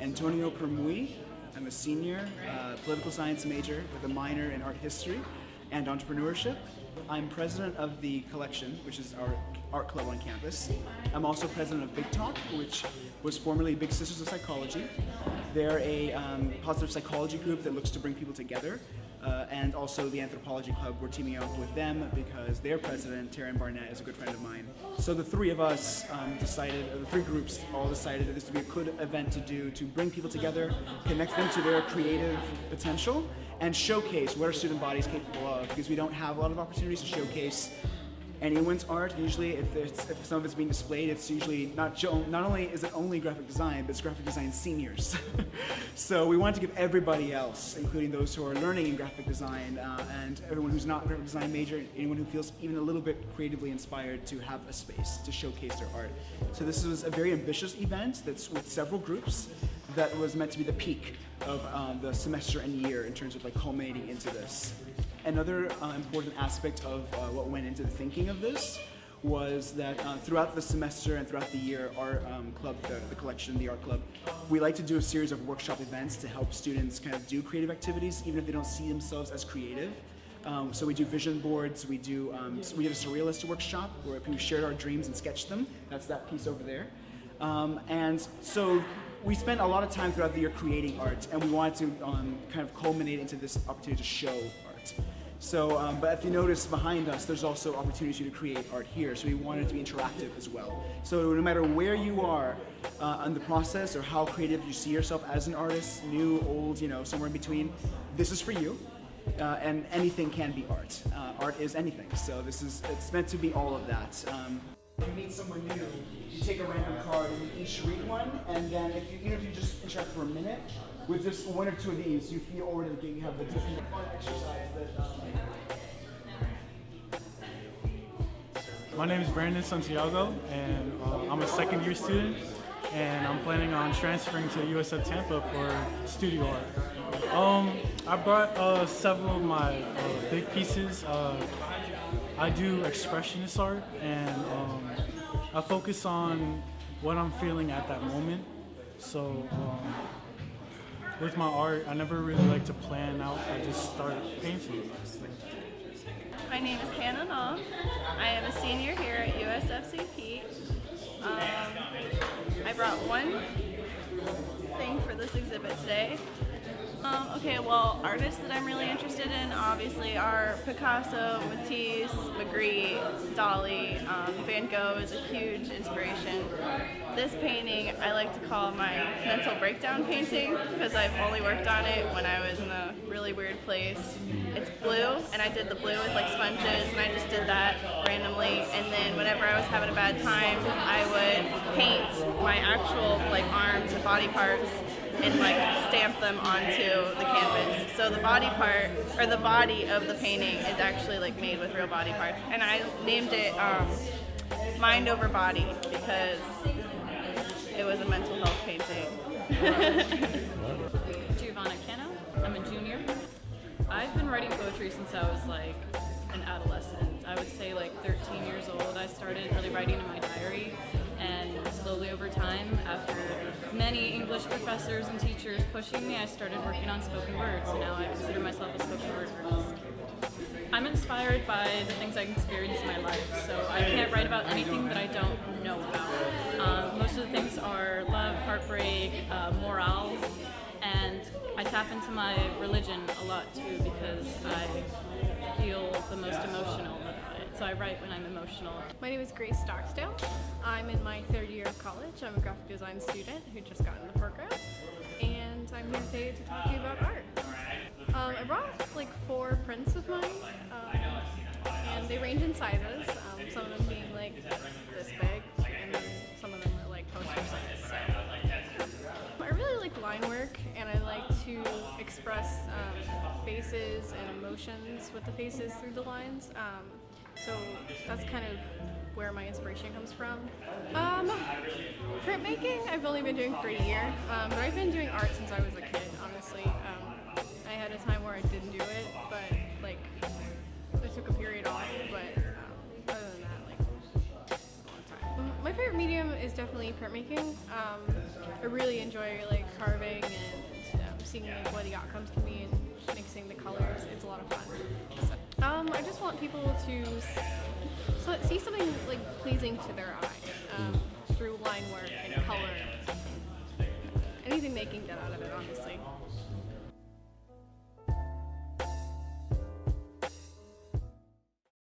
Antonio Permuy. I'm a senior political science major with a minor in art history and entrepreneurship. I'm president of The Collection, which is our art club on campus. I'm also president of Big Talk, which was formerly Big Sisters of Psychology. They're a positive psychology group that looks to bring people together, and also the Anthropology Club. We're teaming up with them because their president, Taryn Barnett, is a good friend of mine. So the three of us decided, the three groups all decided that this would be a good event to do to bring people together, connect them to their creative potential, and showcase what our student body is capable of, because we don't have a lot of opportunities to showcase anyone's art. Usually if some of it's being displayed, it's usually not only is it only graphic design, but it's graphic design seniors. So we wanted to give everybody else, including those who are learning in graphic design and everyone who's not a graphic design major, anyone who feels even a little bit creatively inspired, to have a space to showcase their art. So this was a very ambitious event that's with several groups that was meant to be the peak of the semester and year in terms of like culminating into this. Another important aspect of what went into the thinking of this was that throughout the semester and throughout the year, our club, the Collection, the art club, we like to do a series of workshop events to help students kind of do creative activities, even if they don't see themselves as creative. So we do vision boards, we did a surrealist workshop where we shared our dreams and sketched them. That's that piece over there. And so we spent a lot of time throughout the year creating art, and we wanted to kind of culminate into this opportunity to show art. So, but if you notice behind us, there's also opportunity to create art here, so we wanted it to be interactive as well. So no matter where you are in the process or how creative you see yourself as an artist, new, old, you know, somewhere in between, this is for you. And anything can be art. Art is anything, so it's meant to be all of that. If you meet someone new, you take a random card and you each read one, and then even if you just interact for a minute, with just one or two of these, you feel already that you have the different fun exercise that... My name is Brandon Santiago, and I'm a second year student, and I'm planning on transferring to USF Tampa for studio art. I brought several of my big pieces. I do expressionist art, and I focus on what I'm feeling at that moment. So with my art, I never really like to plan out, I just start painting. My name is Hannah Nall. I am a senior here at USFCP. I brought one thing for this exhibit today. Okay, well, artists that I'm really interested in obviously are Picasso, Matisse, Magritte, Dali. Van Gogh is a huge inspiration. This painting I like to call my mental breakdown painting, because I've only worked on it when I was in a really weird place. It's blue, and I did the blue with like sponges, and I just did that randomly, and then whenever I was having a bad time, I would paint my actual like arms and body parts and like stamp them onto the canvas. So the body part, or the body of the painting, is actually like made with real body parts. And I named it Mind Over Body, because it was a mental health painting. Giovanna Cano, I'm a junior. I've been writing poetry since I was like an adolescent. I would say like 13 years old. I started really writing in my diary, and slowly over time, after many English professors and teachers pushing me, I started working on spoken words, and now I consider myself a spoken word artist. I'm inspired by the things I experience in my life, so I can't write about anything that I don't know about. Most of the things are love, heartbreak, morals, and I tap into my religion a lot too, because I feel the most emotional. So I write when I'm emotional. My name is Grace Stocksdale. I'm in my third year of college. I'm a graphic design student who just got into the program, and I'm here today to talk to you about art. I brought like 4 prints of mine, and they range in sizes. Some of them being like this big, and then some of them are like poster size. So I really like line work, and I like to express faces and emotions with the faces through the lines. So that's kind of where my inspiration comes from. Printmaking, I've only been doing for a year, but I've been doing art since I was a kid, honestly. I had at a time where I didn't do it, but like I took a period off, but other than that, like a long time. My favorite medium is definitely printmaking. I really enjoy like carving and seeing like what the outcomes can be and mixing the colors. It's a lot of fun. So, I just want people to see something like pleasing to their eye through line work and color. Anything they can get out of it, honestly.